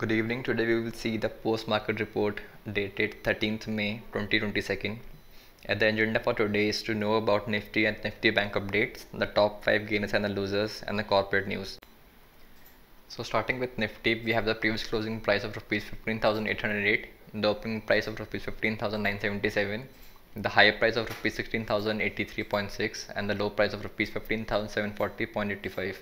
Good evening. Today we will see the post-market report dated 13th May 2022. And the agenda for today is to know about Nifty and Nifty Bank updates, the top 5 gainers and the losers, and the corporate news. So starting with Nifty, we have the previous closing price of Rs 15,808, the opening price of Rs 15,977, the higher price of Rs 16,083.6 and the low price of Rs 15,740.85.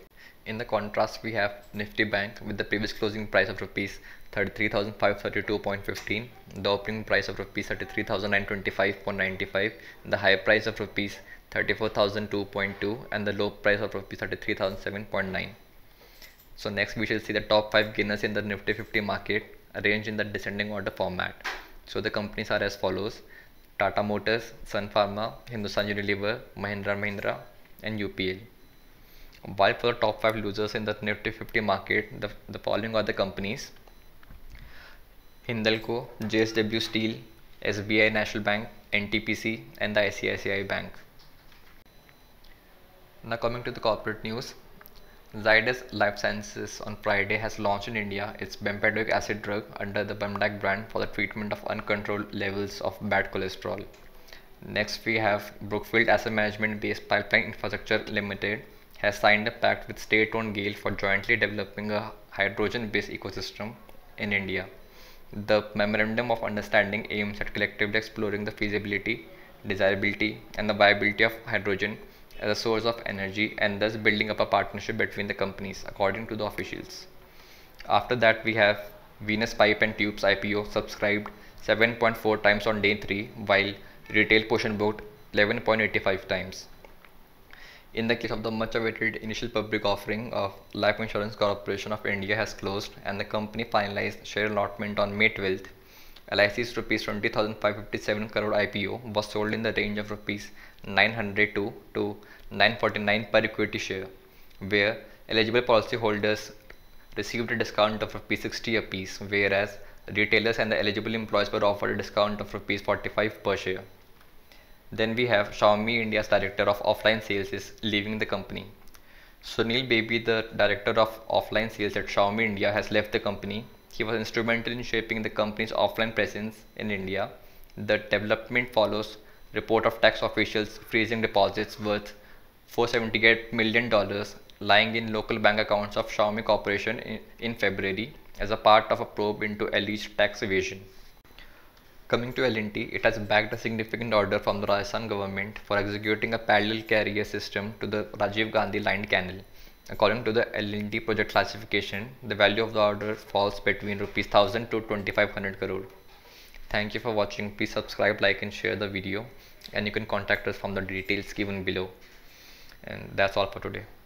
In the contrast, we have Nifty Bank with the previous closing price of Rs 33,532.15, the opening price of Rs 33,925.95, the higher price of Rs 34,002.2 and the low price of Rs 33,007.9. So next we shall see the top 5 gainers in the Nifty 50 market arranged in the descending order format. So the companies are as follows: Tata Motors, Sun Pharma, Hindustan Unilever, Mahindra Mahindra and UPL. While for the top 5 losers in the Nifty 50 market, the following are the companies: Hindalco, JSW Steel, SBI National Bank, NTPC and the ICICI Bank. Now coming to the corporate news, Zydus Life Sciences on Friday has launched in India its Bempedoic acid drug under the BEMDAC brand for the treatment of uncontrolled levels of bad cholesterol. Next we have Brookfield Asset Management based Pipeline Infrastructure Limited has signed a pact with state-owned GAIL for jointly developing a hydrogen-based ecosystem in India. The Memorandum of Understanding aims at collectively exploring the feasibility, desirability and the viability of hydrogen as a source of energy and thus building up a partnership between the companies, according to the officials. After that we have Venus Pipe and Tubes IPO subscribed 7.4 times on day 3 while retail portion booked 11.85 times. In the case of the much awaited initial public offering of Life Insurance Corporation of India has closed and the company finalized share allotment on May 12th. LIC's Rs 20,557 crore IPO was sold in the range of Rs 902 to 949 per equity share, where eligible policyholders received a discount of Rs 60 apiece, whereas retailers and the eligible employees were offered a discount of Rs 45 per share. Then we have Xiaomi India's Director of Offline Sales is leaving the company. Sunil Baby, the Director of Offline Sales at Xiaomi India, has left the company. He was instrumental in shaping the company's offline presence in India. The development follows report of tax officials freezing deposits worth $478 million lying in local bank accounts of Xiaomi Corporation in February as a part of a probe into alleged tax evasion. Coming to L&T, it has backed a significant order from the Rajasthan government for executing a parallel carrier system to the Rajiv Gandhi Lined Canal. According to the L&T project classification, the value of the order falls between Rs 1000 to 2500 crore. Thank you for watching. Please subscribe, like and share the video, and you can contact us from the details given below. And that's all for today.